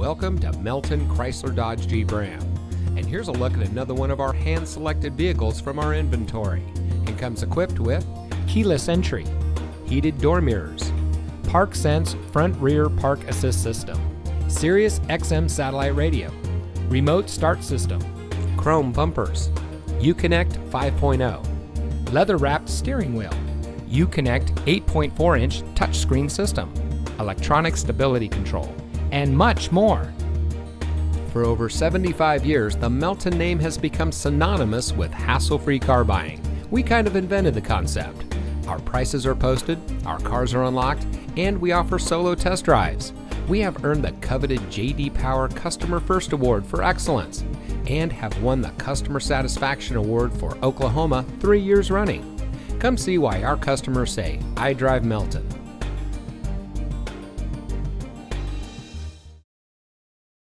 Welcome to Melton Chrysler Dodge Jeep Ram. And here's a look at another one of our hand-selected vehicles from our inventory. It comes equipped with keyless entry, heated door mirrors, ParkSense front rear park assist system, Sirius XM satellite radio, remote start system, chrome bumpers, Uconnect 5.0, leather-wrapped steering wheel, Uconnect 8.4-inch touchscreen system, electronic stability control, and much more. For over 75 years, the Melton name has become synonymous with hassle-free car buying. We kind of invented the concept. Our prices are posted, our cars are unlocked, and we offer solo test drives. We have earned the coveted JD Power Customer First Award for excellence and have won the Customer Satisfaction Award for Oklahoma 3 years running. Come see why our customers say, "I drive Melton."